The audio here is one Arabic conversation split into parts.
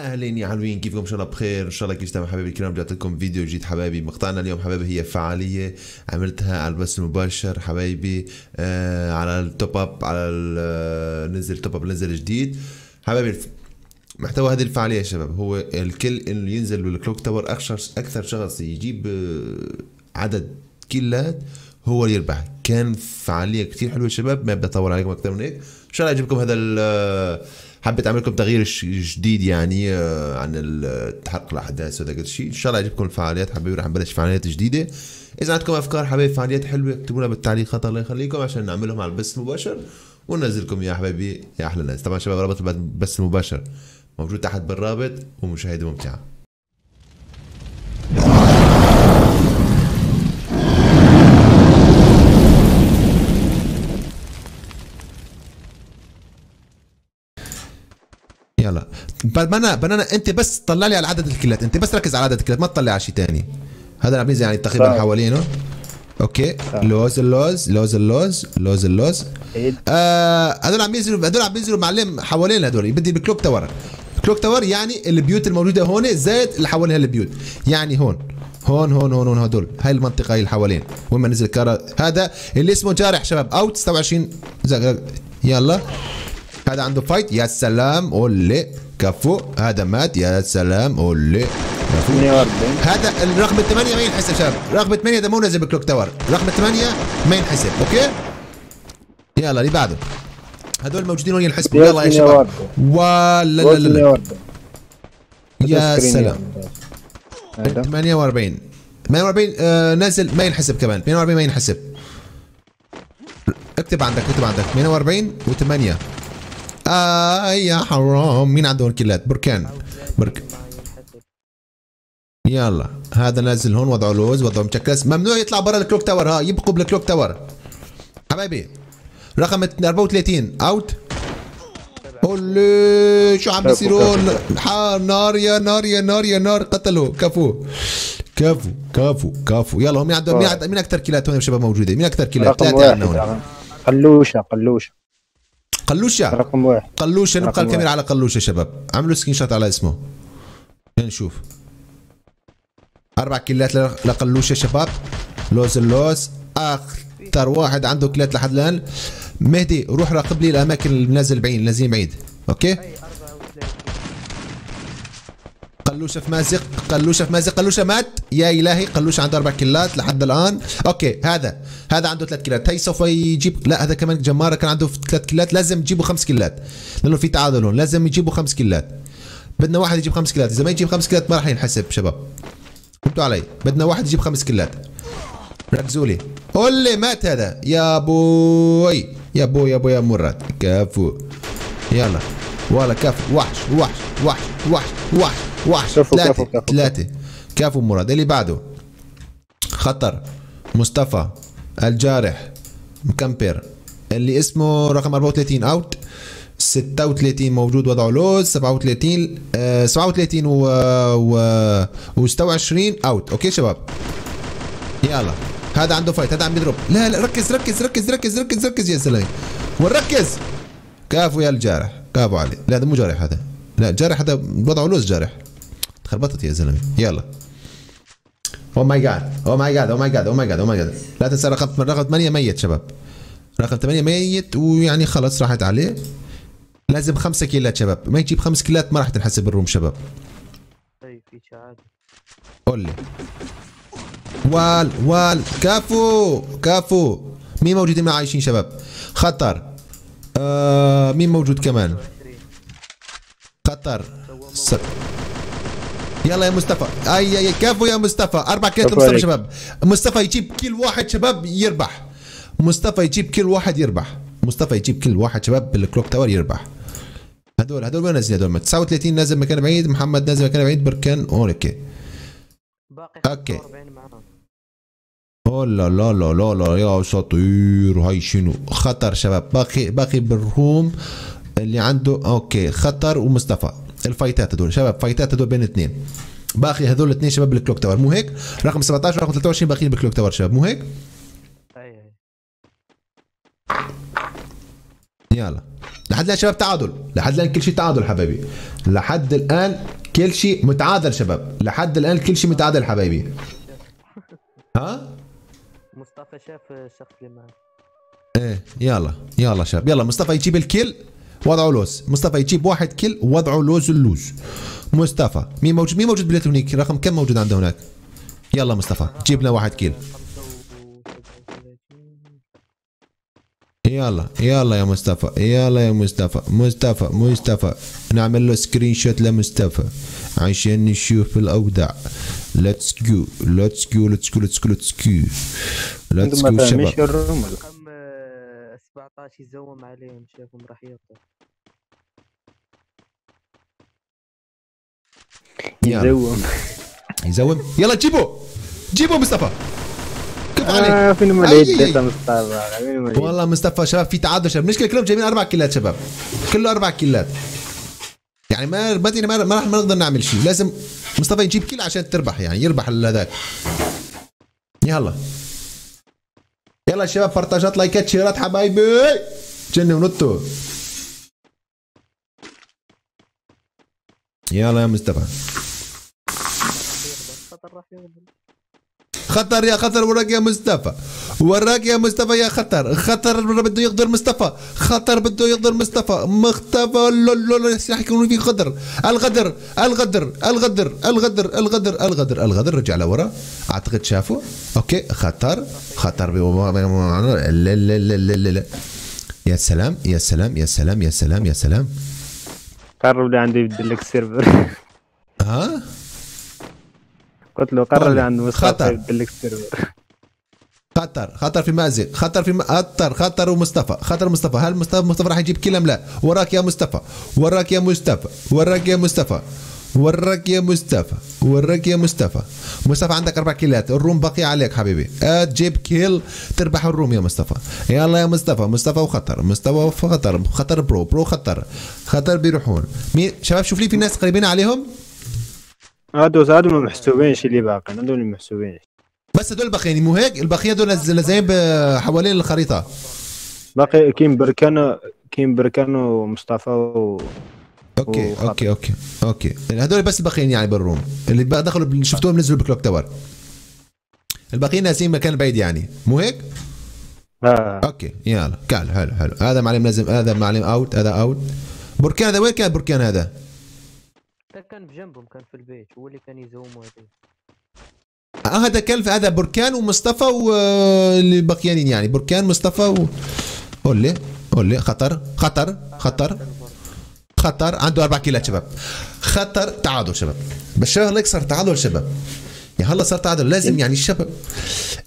اهلين يا حلوين، كيفكم؟ ان شاء الله بخير، ان شاء الله كيف تمام حبايبي الكرام. رجعت لكم فيديو جديد حبايبي. مقطعنا اليوم حبايبي هي فعاليه عملتها على البث المباشر حبايبي، على التوب اب، على نزل توب اب، نزل جديد حبايبي. محتوى هذه الفعاليه يا شباب هو الكل انه ينزل بالكلوك تاور، اكثر شخص يجيب عدد كيلات هو اللي يربح. كان فعاليه كثير حلوه شباب، ما بدي اطول عليكم اكثر من هيك. ان شاء الله يعجبكم هذا، حبيت اعمل لكم تغيير جديد يعني عن تحقق الاحداث وهذا الشيء. ان شاء الله يعجبكم الفعاليات حبايبي، راح نبلش فعاليات جديده. اذا عندكم افكار حبايبي فعاليات حلوه اكتبوا لنا بالتعليقات الله يخليكم عشان نعملهم على البث المباشر وننزل لكم يا حبايبي يا احلى ناس. طبعا شباب رابط البث المباشر موجود تحت بالرابط، ومشاهده ممتعه. يلا بنانا انت بس طلع لي على عدد الكلات، انت بس ركز على عدد الكلات ما تطلع على شيء ثاني. هذا عم ينزل يعني تقريبا حوالينه. اوكي لوز اللوز لوز اللوز لوز اللوز هذول عم ينزلوا، هذول عم ينزلوا معلم حوالين هذول. بدي بالكلوك تاور، الكلوك تاور يعني البيوت الموجوده هون زائد اللي حوالين هالبيوت، يعني هون هون هون هون هدول، هاي المنطقه هي اللي حوالين وين ما نزل كارا. هذا اللي اسمه جارح شباب اوت 26 يلا هذا عنده فايت. يا سلام قولي كفو، هذا مات. يا سلام قولي كفو. هذا الرقم 8 ما ينحسب شباب، رقم 8 هذا مو نازل بالكلوك تاور، رقم 8 ما ينحسب. اوكي يلا اللي بعده، هذول موجودين وين ينحسبوا. يلا يا شباب ولا لا لا يا سلام 48 48 نازل ما ينحسب كمان، 48 ما ينحسب. اكتب عندك، اكتب عندك 48 و8 يا حرام. مين عندهم كلات؟ بركان بركان يلا هذا نازل هون وضعه لوز، وضعه مشكس، ممنوع يطلع برا الكلوك تاور. ها يبقوا بالكلوك تاور حبايبي. رقم 34 اوت. قولي شو عم بيصير هون؟ نار يا نار يا نار يا نار، قتلوا كفو كفو كفو كفو. يلا هم عندهم مين اكثر كلات هون شباب موجوده؟ مين اكثر كلات؟ ثلاثه عندنا هون. قلوشه قلوشه قلوشه رقم واحد، قلوشه نبقى الكاميرا على قلوشه شباب. عملوا سكين شوت على اسمه نشوف. 4 كلات لقلوشه شباب. لوز اللوز اكثر واحد عنده كلات لحد الان. مهدي روح راقب لي الاماكن اللي نازل بعيد، نازلين بعيد. اوكي قلوشه في مازق، قلوشه في مازق، قلوشه مات. يا الهي قلوشه عنده 4 كلات لحد الان. اوكي هذا عنده 3 كلات، هي سوف يجيب. لا هذا كمان جماره كان عنده 3 كلات، لازم يجيبوا 5 كلات لانه في تعادل هون، لازم يجيبوا 5 كلات. بدنا واحد يجيب 5 كلات، اذا ما يجيب 5 كلات ما راح ينحسب شباب. فهمتوا علي؟ بدنا واحد يجيب 5 كلات. ركزوا لي. قول لي مات هذا يا بوي يا بوي يا بوي يا مراد كفو. يلا ولا كفو وحش وحش وحش وحش وحش وحش. ثلاثة كفو مراد. اللي بعده خطر مصطفى الجارح مكمبر اللي اسمه رقم 34 اوت. 36 موجود وضعه لوز. 37 37 و 26 اوت. اوكي شباب يلا هذا عنده فايت، هذا عم يضرب. لا لا ركز ركز ركز ركز ركز ركز يا سلام وركز كافو يا الجارح كافو عليه. لا هذا مو جارح، هذا لا جارح، هذا وضعه لوز جارح. تخربطت يا زلمه. يلا او ماي جاد او ماي جاد او ماي جاد او ماي جاد او ماي جاد. لا تنسى رقم 8 ميت شباب، رقم 8 ميت ويعني خلص راحت عليه. لازم 5 كيلات شباب، ما يجيب 5 كيلات ما راح تنحسب الروم شباب. طيب في شعار قول لي وال وال كفو كفو. مين موجودين مع عايشين شباب؟ خطر مين موجود كمان؟ خطر يلا يا مصطفى. اي اي كفو يا مصطفى. 4 كيلات لمصطفى شباب. مصطفى يجيب كل واحد شباب يربح، مصطفى يجيب كل واحد يربح، مصطفى يجيب كل واحد شباب بالكلوك تاور يربح. هدول وين نازلين؟ هدول 39 نازل مكان بعيد، محمد نازل مكان بعيد، بركان اوكي باقي اوكي. لا لا لا لا لا يا اساطير. هاي شنو؟ خطر شباب باقي بالروم اللي عنده. اوكي خطر ومصطفى الفايتات هدول شباب، فايتات هدول بين اثنين. باقي هذول الاثنين شباب بالكلوك تاور مو هيك؟ رقم 17 ورقم 23 باقيين بالكلوك تاور شباب مو هيك؟ يلا لحد الان شباب تعادل، لحد الان كل شيء تعادل حبايبي، لحد الان كل شيء متعادل شباب، لحد الان كل شيء متعادل حبايبي. ها؟ مصطفى شاف الشخص اللي معه. ايه يلا يلا شباب، يلا مصطفى يجيب الكل وضعه لوز، مصطفى يجيب واحد كل وضعه لوز اللوز. مصطفى مين موجود؟ مين موجود بالليت هنيك؟ رقم كم موجود عنده هناك؟ يلا مصطفى جيب لنا واحد كيل. يلا يلا يا مصطفى، يلا يا مصطفى، مصطفى مصطفى نعمل له سكرين شوت لمصطفى عشان نشوف الاوضاع. ليتس جو ليتس جو ليتس جو ليتس جو ليتس جو ليتس جو شباب. رقم 17 يزوم عليهم شافهم راح يطلع. يزوم يزوم، يلا جيبوا جيبوا مصطفى. كيف عليك؟ فين موليد مصطفى؟ والله مصطفى شباب في تعادل شباب، المشكله كلهم جايبين 4 كيلات شباب، كله 4 كيلات يعني ما راح نقدر نعمل شيء، لازم مصطفى يجيب كيل عشان تربح يعني يربح هذاك. يلا يلا شباب بارطاجات لايكات شيرات حبايبي جنوا ونطوا. يلا يا مصطفى خطر يا خطر، وراك يا مصطفى، وراك يا مصطفى يا خطر، خطر بده يقدر مصطفى، خطر بده يقدر مصطفى، مصطفى لولو راح يكون في غدر، الغدر الغدر الغدر الغدر الغدر الغدر الغدر، رجع لورا اعتقد شافه، اوكي خطر خطر لا لا لا لا، يا سلام يا سلام يا سلام يا سلام يا سلام. قرب لعندي يبدل لك السيرفر. ها؟ قلت له قرر اللي عنده مصطفى يبدل لك السيرفر. خطر خطر في مأزق، خطر في خطر خطر ومصطفى، خطر مصطفى، هل مصطفى راح يجيب كيل أم لا؟ وراك يا مصطفى، وراك يا مصطفى، وراك يا مصطفى، وراك يا مصطفى، وراك يا مصطفى، مصطفى عندك 4 كيلات، الروم باقي عليك حبيبي، تجيب كيل تربح الروم يا مصطفى، يلا يا مصطفى، مصطفى وخطر، مصطفى وخطر، خطر برو، برو خطر، خطر بيروحون، مين شباب شوف لي في ناس قريبين عليهم؟ هادو ما محسوبينش اللي باقيين، هادو اللي محسوبينش بس هادو الباقيين مو هيك؟ الباقيين هادو لازاين حوالين الخريطة باقي كاين بركانو، كاين بركانو ومصطفى و اوكي وخطر. اوكي اوكي اوكي هادول بس الباقيين يعني بالروم اللي دخلوا شفتوهم نزلوا بالكلوك تاور، الباقيين نازلين مكان بعيد يعني مو هيك؟ اه اوكي يلا كال حلو حلو، هذا معلم لازم، هذا معلم اوت، هذا اوت. بركان هذا وين كان بركان؟ هذا كان بجنبهم كان في البيت هو اللي كان يزوموا هذا. هذا كان هذا بركان ومصطفى واللي باقيين يعني بركان مصطفى و قولي قولي خطر خطر خطر خطر عنده 4 كيلات شباب، خطر تعادل شباب، بالشباب لك صار تعادل شباب، يا هلا صار تعادل لازم يعني الشباب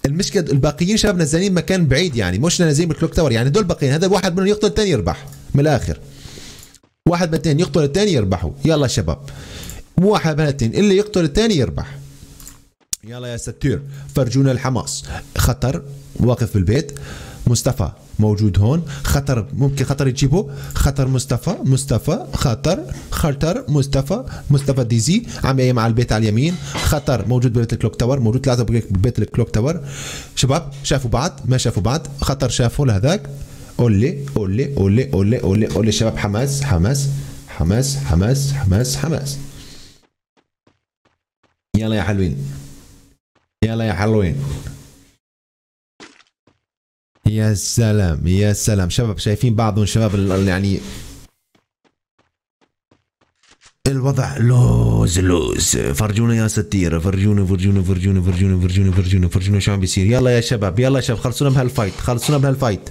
المشكله الباقيين شباب نازلين مكان بعيد يعني مش نازلين بالكلوك تاور يعني دول باقيين، هذا واحد منهم يقتل الثاني يربح من الاخر، واحد من الاثنين يقتل الثاني يربحوا، يلا شباب واحد من الاثنين اللي يقتل الثاني يربح. يلا يا ستير فرجونا الحماس، خطر واقف في البيت، مصطفى موجود هون، خطر ممكن خطر يجيبه، خطر مصطفى مصطفى خطر خطر مصطفى مصطفى ديزي عم يقيم على البيت على اليمين، خطر موجود ببيت الكلوك تاور، موجود 3 ببيت الكلوك تاور، شباب شافوا بعض ما شافوا بعض، خطر شافوا لهذاك، قولي قولي قولي قولي قولي قولي شباب حماس حماس حماس حماس حماس حماس. يلا يا حلوين يلا يا حلوين، يا سلام يا سلام شباب شايفين بعضهم شباب يعني الوضع لوز لوز، فرجونا يا ستير فرجونا فرجونا فرجونا فرجونا فرجونا فرجونا فرجونا شو عم بيصير. يلا يا شباب يلا يا شباب خلصونا بهالفايت، خلصونا بهالفايت.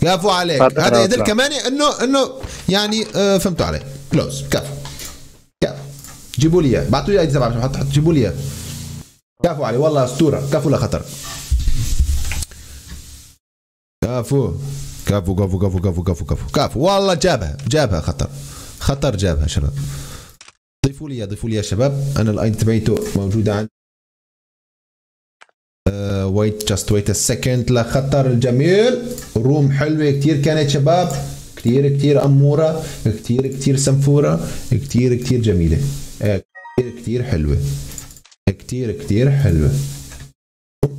كفو عليك، هذا يدل كمان انه يعني فهمتوا علي. كلوز كفو كفو. جيبوا لي اياه، بعثوا لي اياه زعما حط حط جيبوا لي اياه. كفو علي والله اسطوره. كفو لا خطر كفو كفو كفو كفو كفو كفو كفو كفو والله. جابها جابها خطر خطر جابها شباب. ضيفوا لي ضيفوا لي يا شباب. انا الايد تبعيته موجوده عندي. ويت جاست ويت ا سكند لخطر الجميل. روم حلوه كثير كانت شباب، كثير كثير اموره، كثير كثير سنفوره، كثير كثير جميله، كثير كثير حلوه، كثير كثير حلوه،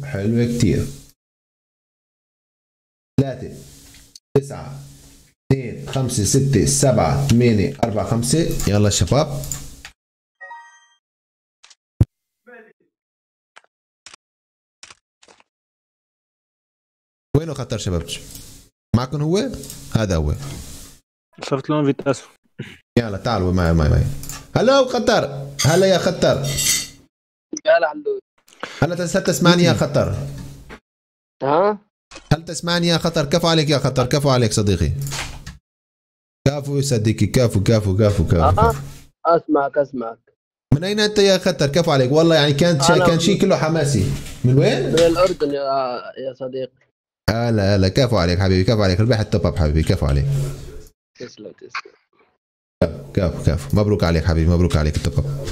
حلوه كثير. 3 9 2 5 6 7 8 4 5. يلا شباب وينو خطر شباب؟ معكم هو؟ هذا هو. صرت لون فيتاس. يلا تعالوا معي معي معي. هلا خطر، هلا يا خطر. يلا علوي. هل تسمعني يا خطر؟ ها؟ هل تسمعني يا خطر؟ كفو عليك يا خطر، كفو عليك صديقي. كفو يا صديقي، كفو كفو كفو كفو. اسمعك اسمعك. من أين أنت يا خطر؟ كفو عليك والله، يعني كان شيء كله حماسي. من وين؟ من الأردن يا صديقي. هلا هلا كفو عليك حبيبي، كفو عليك، ربحت التوب اب حبيبي، كفو عليك. تسلم تسلم. كفو كفو، مبروك عليك حبيبي، مبروك عليك التوب اب.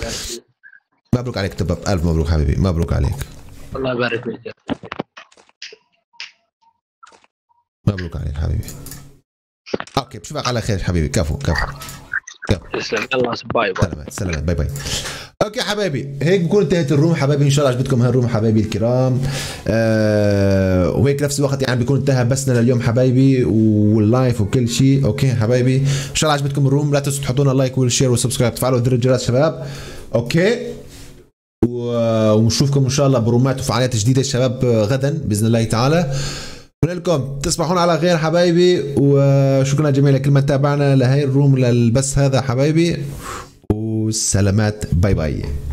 مبروك عليك التوب اب، ألف مبروك حبيبي، مبروك عليك. الله يبارك فيك. مبروك عليك حبيبي. اوكي بشوفك على خير حبيبي. كفو كفو كفو. تسلم يلا باي باي. سلامات سلامات باي باي. اوكي حبايبي، هيك بكون انتهت الروم حبايبي. ان شاء الله عجبتكم هالروم حبايبي الكرام. وهيك نفس الوقت يعني بكون انتهى بسنا لليوم حبايبي، واللايف وكل شيء. اوكي حبايبي ان شاء الله عجبتكم الروم. لا تنسوا تحطوا لنا لايك والشير والسبسكرايب، تفعلوا زر الجرس شباب. اوكي ونشوفكم ان شاء الله برومات وفعاليات جديده شباب غدا باذن الله تعالى. لكم تصبحون على خير حبايبي، وشكرا جميعا لكل من تابعنا لهي الروم للبث هذا حبايبي، والسلامات باي باي.